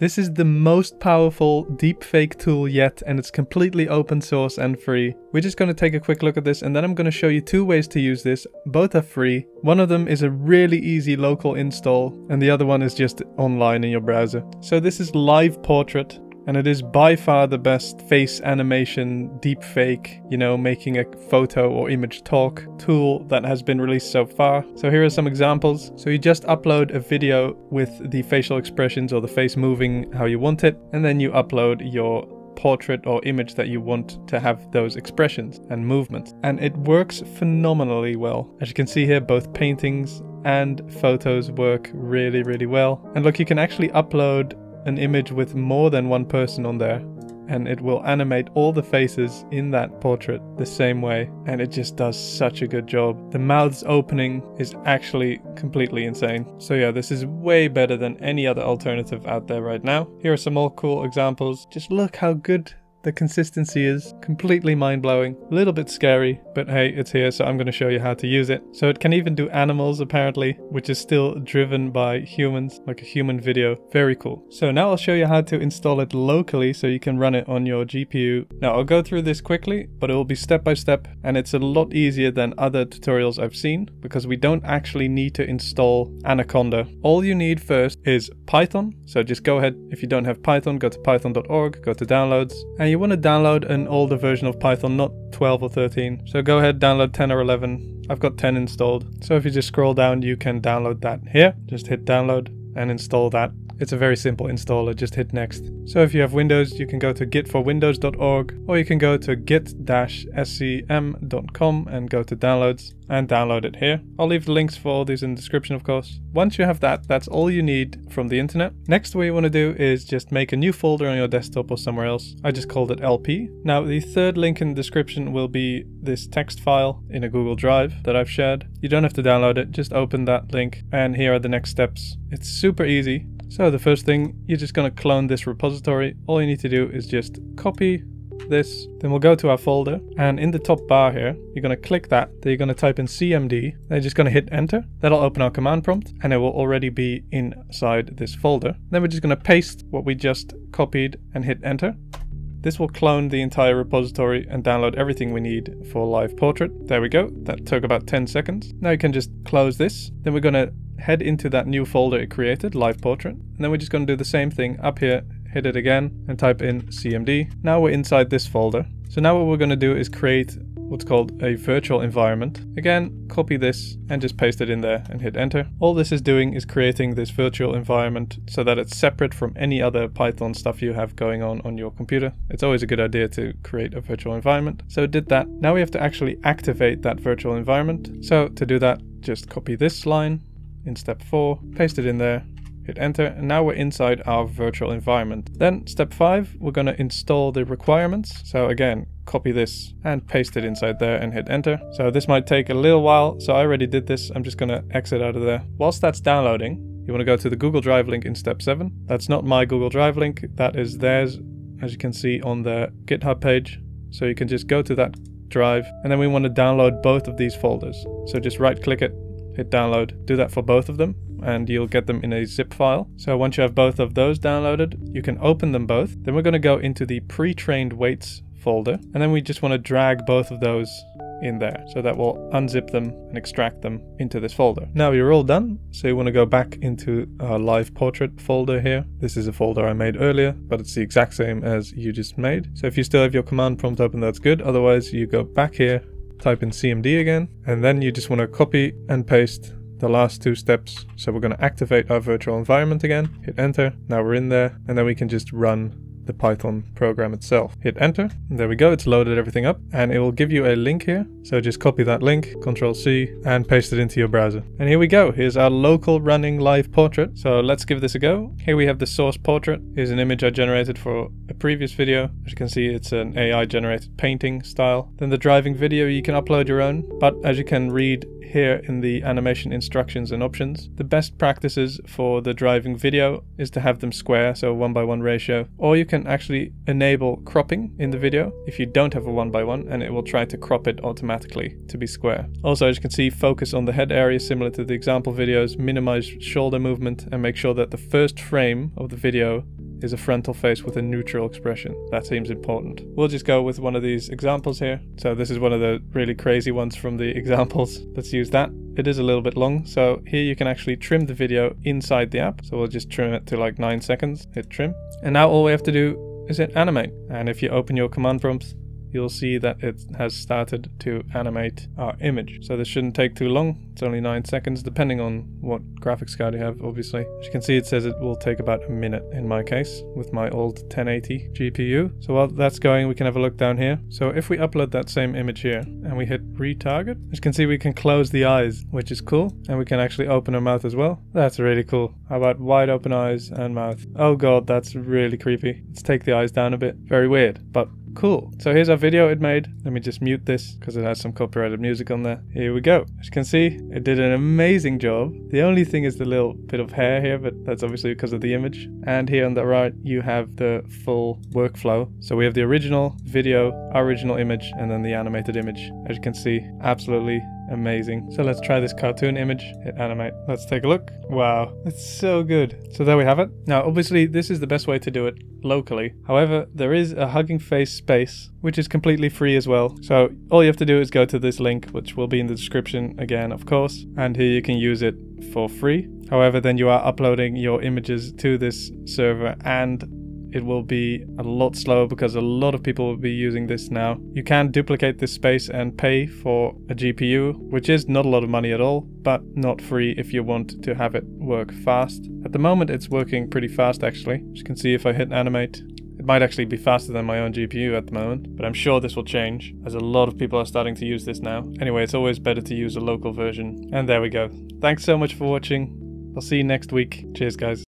This is the most powerful deepfake tool yet, and it's completely open source and free. We're just going to take a quick look at this, and then I'm going to show you two ways to use this. Both are free. One of them is a really easy local install, and the other one is just online in your browser. So this is Live Portrait, and it is by far the best face animation deepfake, you know, making a photo or image talk tool that has been released so far. So here are some examples. So you just upload a video with the facial expressions or the face moving how you want it, and then you upload your portrait or image that you want to have those expressions and movements. And it works phenomenally well. As you can see here, both paintings and photos work really, really well. And look, you can actually upload an image with more than one person on there, and it will animate all the faces in that portrait the same way, and it just does such a good job. The mouth's opening is actually completely insane. So yeah, this is way better than any other alternative out there right now. Here are some more cool examples. Just look how good the consistency is. Completely mind-blowing, a little bit scary, but hey, it's here, so I'm going to show you how to use it. So it can even do animals apparently, which is still driven by humans, like a human video. Very cool. So now I'll show you how to install it locally so you can run it on your GPU. Now I'll go through this quickly, but it will be step by step, and it's a lot easier than other tutorials I've seen because we don't actually need to install Anaconda. All you need first is Python. So just go ahead. If you don't have Python, go to python.org, go to downloads, and you want to download an older version of Python, not 12 or 13. So go ahead, download 10 or 11. I've got 10 installed. So if you just scroll down, you can download that here. Just hit download and install that. It's a very simple installer, just hit next. So if you have Windows, you can go to gitforwindows.org, or you can go to git-scm.com and go to downloads and download it here. I'll leave the links for all these in the description, of course. Once you have that, that's all you need from the internet. Next, what you want to do is just make a new folder on your desktop or somewhere else. I just called it LP. Now, the third link in the description will be this text file in a Google Drive that I've shared. You don't have to download it, just open that link, and here are the next steps. It's super easy. So the first thing, you're just going to clone this repository. All you need to do is just copy this, then we'll go to our folder, and in the top bar here, you're going to click that, then you're going to type in cmd, then you're just going to hit enter. That'll open our command prompt, and it will already be inside this folder. Then we're just going to paste what we just copied and hit enter. This will clone the entire repository and download everything we need for Live Portrait. There we go. That took about 10 seconds. Now you can just close this. Then we're going to head into that new folder it created, Live Portrait. And then we're just going to do the same thing up here, hit it again, and type in CMD. Now we're inside this folder. So now what we're going to do is create what's called a virtual environment. Again, copy this and just paste it in there and hit enter. All this is doing is creating this virtual environment so that it's separate from any other Python stuff you have going on your computer. It's always a good idea to create a virtual environment. So it did that. Now we have to actually activate that virtual environment. So to do that, just copy this line in step 4, paste it in there, hit enter, and now we're inside our virtual environment. Then step 5, we're going to install the requirements. So again, copy this and paste it inside there and hit enter. So this might take a little while. So I already did this. I'm just going to exit out of there. Whilst that's downloading, you want to go to the Google Drive link in step 7. That's not my Google Drive link. That is theirs, as you can see on the GitHub page. So you can just go to that drive, and then we want to download both of these folders. So just right click it, hit download, do that for both of them, and you'll get them in a zip file. So once you have both of those downloaded, you can open them both. Then we're going to go into the pre-trained weights folder, and then we just want to drag both of those in there. So that will unzip them and extract them into this folder. Now you're all done. So you want to go back into our Live Portrait folder here. This is a folder I made earlier, but it's the exact same as you just made. So if you still have your command prompt open, that's good. Otherwise you go back here, type in CMD again, and then you just want to copy and paste the last two steps. So we're going to activate our virtual environment again, hit enter. Now we're in there, and then we can just run the Python program itself. Hit enter. And there we go. It's loaded everything up, and it will give you a link here. So just copy that link, Control C, and paste it into your browser. And here we go. Here's our local running Live Portrait. So let's give this a go. Here we have the source portrait. Here's an image I generated for a previous video. As you can see, it's an AI generated painting style. Then the driving video, you can upload your own, but as you can read here in the animation instructions and options, the best practices for the driving video is to have them square, so 1:1 ratio, or you can actually enable cropping in the video if you don't have a 1:1, and it will try to crop it automatically to be square. Also, as you can see, focus on the head area similar to the example videos, minimize shoulder movement, and make sure that the first frame of the video is a frontal face with a neutral expression. That seems important. We'll just go with one of these examples here. So this is one of the really crazy ones from the examples. Let's use that. It is a little bit long, so here you can actually trim the video inside the app. So we'll just trim it to like 9 seconds, hit trim. And now all we have to do is hit animate. And if you open your command prompts, you'll see that it has started to animate our image. So this shouldn't take too long. It's only 9 seconds, depending on what graphics card you have, obviously. As you can see, it says it will take about a minute in my case with my old 1080 GPU. So while that's going, we can have a look down here. So if we upload that same image here and we hit retarget, as you can see, we can close the eyes, which is cool. And we can actually open her mouth as well. That's really cool. How about wide open eyes and mouth? Oh God, that's really creepy. Let's take the eyes down a bit. Very weird, but cool. So here's our video it made. Let me just mute this because it has some copyrighted music on there. Here we go. As you can see, it did an amazing job. The only thing is the little bit of hair here, but that's obviously because of the image. And here on the right, you have the full workflow. So we have the original video, our original image, and then the animated image. As you can see, absolutely amazing. So let's try this cartoon image. Hit animate. Let's take a look. Wow, it's so good. So there we have it. Now, obviously, this is the best way to do it locally. However, there is a Hugging Face space, which is completely free as well. So all you have to do is go to this link, which will be in the description again, of course. And here you can use it for free. However, then you are uploading your images to this server and it will be a lot slower because a lot of people will be using this now. You can duplicate this space and pay for a GPU, which is not a lot of money at all, but not free if you want to have it work fast. At the moment, it's working pretty fast actually. As you can see, if I hit animate, it might actually be faster than my own GPU at the moment, but I'm sure this will change as a lot of people are starting to use this now. Anyway, it's always better to use a local version. And there we go. Thanks so much for watching. I'll see you next week. Cheers, guys.